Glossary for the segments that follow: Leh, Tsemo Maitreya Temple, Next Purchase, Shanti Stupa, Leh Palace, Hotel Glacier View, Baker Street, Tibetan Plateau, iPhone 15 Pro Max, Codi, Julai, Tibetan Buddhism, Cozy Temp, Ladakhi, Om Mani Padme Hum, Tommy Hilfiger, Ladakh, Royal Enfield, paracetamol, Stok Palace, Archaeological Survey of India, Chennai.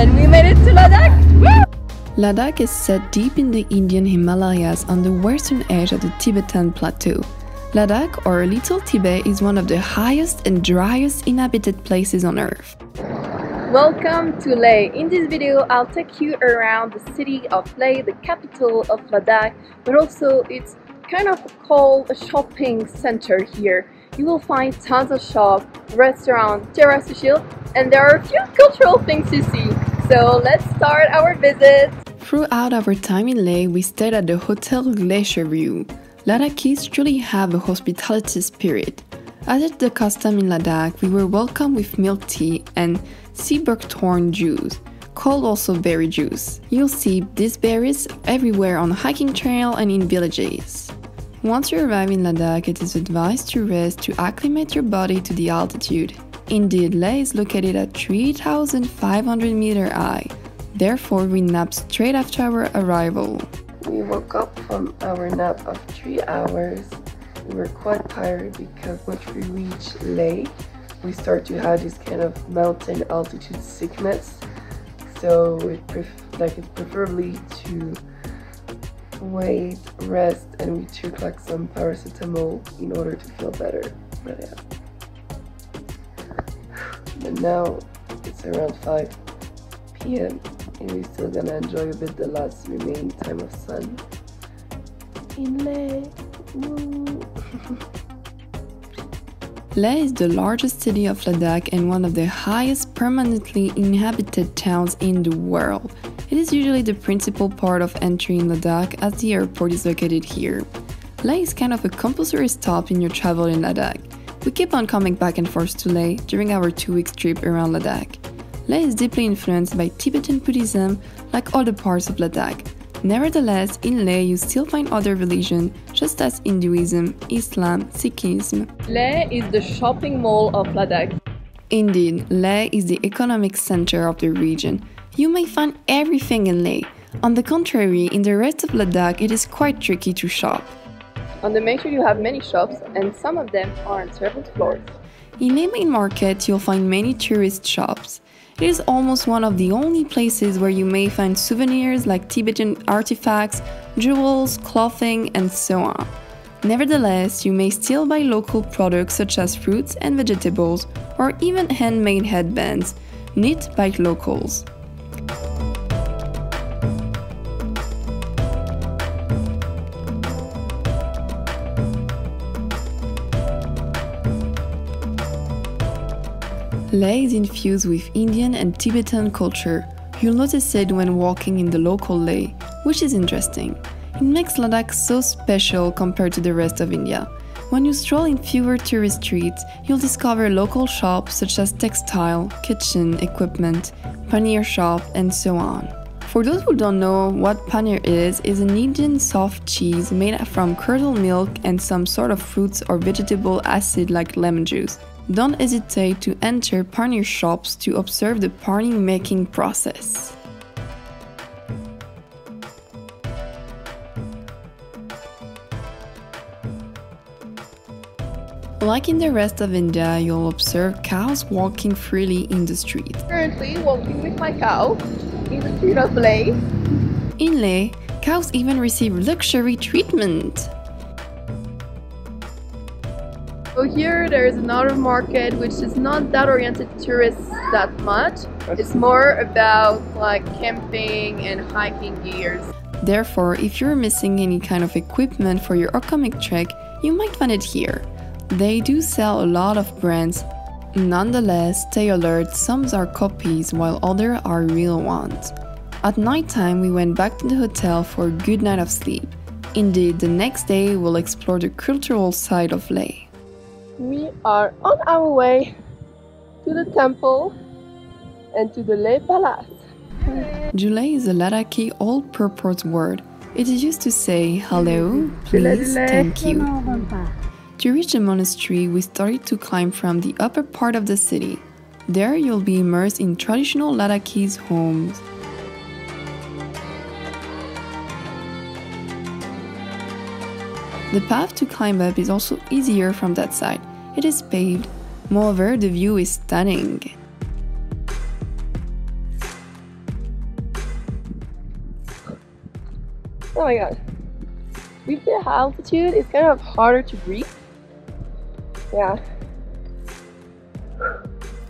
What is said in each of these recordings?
and we made it to Ladakh! Woo! Ladakh is set deep in the Indian Himalayas on the western edge of the Tibetan Plateau. Ladakh, or Little Tibet, is one of the highest and driest inhabited places on earth. Welcome to Leh. In this video, I'll take you around the city of Leh, the capital of Ladakh, but also it's kind of called a shopping center here. You will find tons of shops, restaurants, terraces, and there are a few cultural things to see. So let's start our visit. Throughout our time in Leh, we stayed at the Hotel Glacier View. Ladakhis truly have a hospitality spirit. As is the custom in Ladakh, we were welcomed with milk tea and sea buckthorn juice, called also berry juice. You'll see these berries everywhere on hiking trail and in villages. Once you arrive in Ladakh, it is advised to rest to acclimate your body to the altitude. Indeed, Leh is located at 3,500 meters high. Therefore, we napped straight after our arrival. We woke up from our nap of 3 hours. We were quite tired because once we reached Leh, we start to have this kind of mountain altitude sickness. So it's preferably to wait, rest, and we took like some paracetamol in order to feel better. But yeah. But now it's around 5 p.m. and we're still gonna enjoy a bit the last remaining time of sun in Leh. Leh is the largest city of Ladakh and one of the highest permanently inhabited towns in the world. It is usually the principal port of entry in Ladakh as the airport is located here. Leh is kind of a compulsory stop in your travel in Ladakh. We keep on coming back and forth to Leh during our 2-week trip around Ladakh. Leh is deeply influenced by Tibetan Buddhism like other parts of Ladakh. Nevertheless, in Leh you still find other religions, just as Hinduism, Islam, Sikhism. Leh is the shopping mall of Ladakh. Indeed, Leh is the economic center of the region. You may find everything in Leh. On the contrary, in the rest of Ladakh it is quite tricky to shop. On the metro you have many shops and some of them are on several floors. In Leh main market you'll find many tourist shops. It is almost one of the only places where you may find souvenirs like Tibetan artifacts, jewels, clothing, and so on. Nevertheless, you may still buy local products such as fruits and vegetables, or even handmade headbands, knit by locals. Leh is infused with Indian and Tibetan culture. You'll notice it when walking in the local Leh, which is interesting. It makes Ladakh so special compared to the rest of India. When you stroll in fewer tourist streets, you'll discover local shops such as textile, kitchen equipment, paneer shop, and so on. For those who don't know what paneer is an Indian soft cheese made from curdled milk and some sort of fruits or vegetable acid like lemon juice. Don't hesitate to enter paneer shops to observe the paneer making process. Like in the rest of India, you'll observe cows walking freely in the street. Currently walking with my cow in the street of Leh. In Leh, cows even receive luxury treatment. So here there is another market which is not that oriented to tourists that much. It's more about like camping and hiking gears. Therefore, if you're missing any kind of equipment for your upcoming trek, you might find it here. They do sell a lot of brands. Nonetheless, stay alert, some are copies while others are real ones. At night time, we went back to the hotel for a good night of sleep. Indeed, the next day we'll explore the cultural side of Leh. We are on our way to the temple and to the Leh Palace. Julai is a Ladakhi all-purpose word. It is used to say hello, please, thank you. To reach the monastery, we started to climb from the upper part of the city. There you'll be immersed in traditional Ladakhi's homes. The path to climb up is also easier from that side. It is paved. Moreover, the view is stunning. Oh my god. With the altitude, it's kind of harder to breathe. Yeah.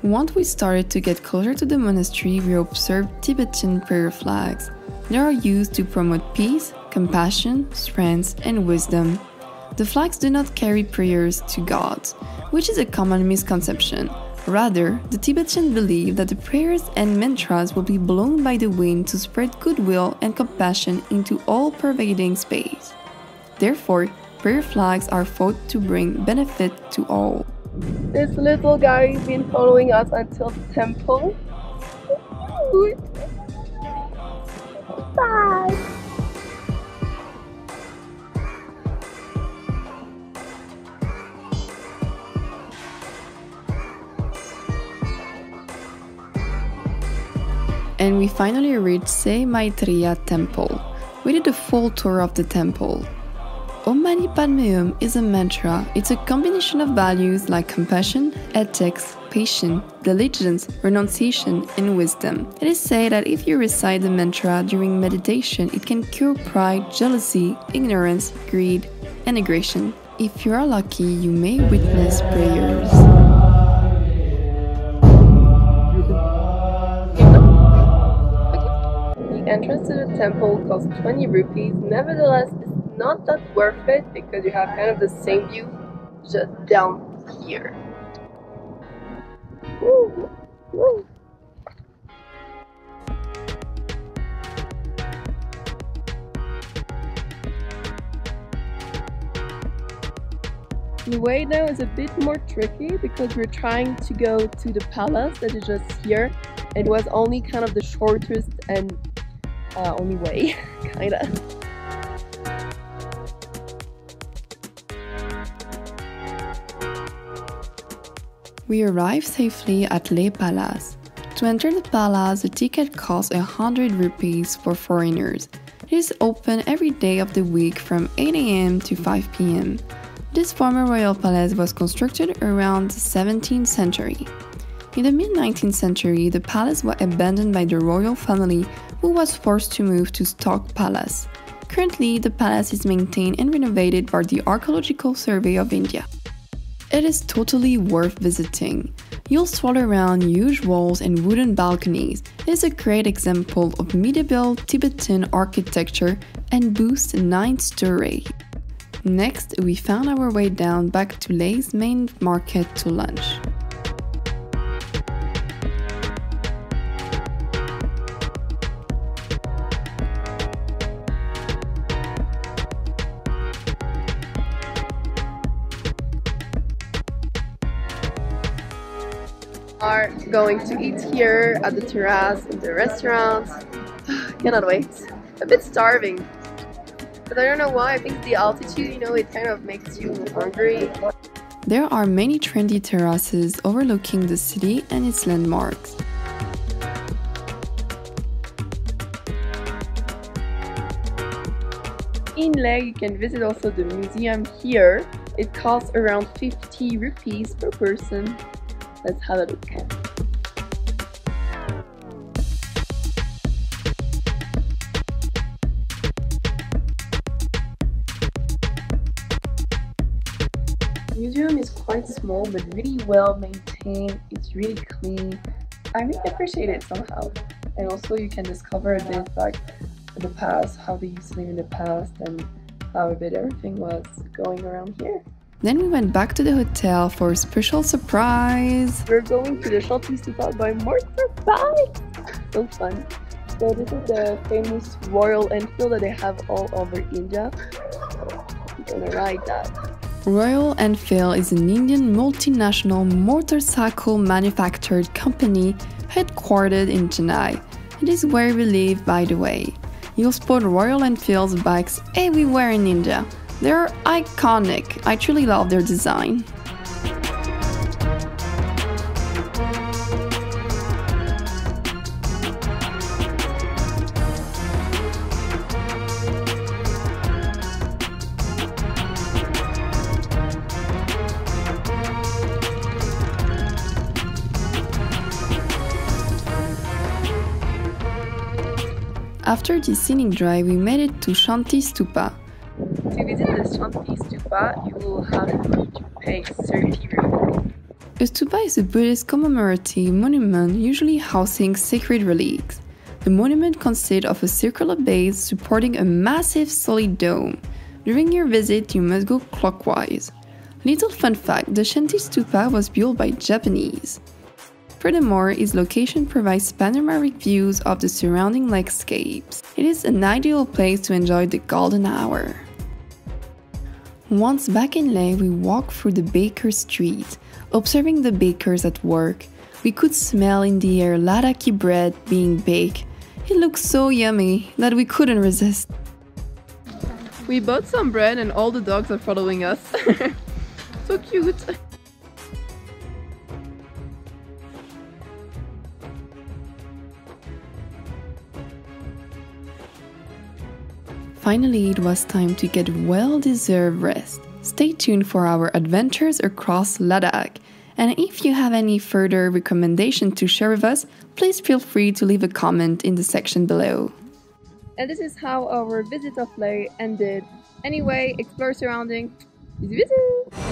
Once we started to get closer to the monastery, we observed Tibetan prayer flags. They are used to promote peace, compassion, strength, and wisdom. The flags do not carry prayers to gods, which is a common misconception. Rather, the Tibetans believe that the prayers and mantras will be blown by the wind to spread goodwill and compassion into all-pervading space. Therefore, prayer flags are thought to bring benefit to all. This little guy has been following us until the temple. Bye! And we finally reached Tsemo Maitreya Temple. We did a full tour of the temple. Om Mani Padme Hum is a mantra. It's a combination of values like compassion, ethics, patience, diligence, renunciation, and wisdom. It is said that if you recite the mantra during meditation, it can cure pride, jealousy, ignorance, greed, and aggression. If you are lucky, you may witness prayers. The entrance to the temple costs 20 rupees, nevertheless, not that worth it because you have kind of the same view just down here. Woo. Woo. The way now is a bit more tricky because we're trying to go to the palace that is just here. It was only kind of the shortest and only way, kinda. We arrived safely at Leh Palace. To enter the palace, the ticket costs 100 rupees for foreigners. It is open every day of the week from 8 a.m. to 5 p.m. This former royal palace was constructed around the 17th century. In the mid-19th century, the palace was abandoned by the royal family, who was forced to move to Stok Palace. Currently, the palace is maintained and renovated by the Archaeological Survey of India. It is totally worth visiting. You'll stroll around huge walls and wooden balconies. It is a great example of medieval Tibetan architecture and boasts 9 stories. Next, we found our way down back to Leh's main market to lunch. Are going to eat here at the terrace in the restaurant. Cannot wait. I'm a bit starving, but I don't know why. I think the altitude, it kind of makes you hungry. There are many trendy terraces overlooking the city and its landmarks. In Leh, you can visit also the museum here. It costs around 50 rupees per person. Let's have a look. The museum is quite small but really well maintained. It's really clean. I really appreciate it somehow. And also you can discover a bit like the past, how they used to live in the past and how a bit everything was going around here. Then we went back to the hotel for a special surprise. We're going to the Shanti Stupa by more surprise! So fun. So this is the famous Royal Enfield that they have all over India. I'm gonna ride that. Royal Enfield is an Indian multinational motorcycle manufactured company headquartered in Chennai. It is where we live, by the way. You'll spot Royal Enfield's bikes everywhere in India. They're iconic. I truly love their design. After this scenic drive, we made it to Shanti Stupa. To visit the Shanti Stupa, you will have to pay 30 rupees. A stupa is a Buddhist commemorative monument usually housing sacred relics. The monument consists of a circular base supporting a massive solid dome. During your visit, you must go clockwise. Little fun fact, the Shanti Stupa was built by Japanese. Furthermore, its location provides panoramic views of the surrounding landscapes. It is an ideal place to enjoy the golden hour. Once back in Leh, we walked through the Baker Street, observing the bakers at work. We could smell in the air Ladakhi bread being baked. It looked so yummy that we couldn't resist. We bought some bread and all the dogs are following us. So cute! Finally, it was time to get well-deserved rest. Stay tuned for our adventures across Ladakh. And if you have any further recommendations to share with us, please feel free to leave a comment in the section below. And this is how our visit of Leh ended. Anyway, explore surrounding. Bisous, bisous!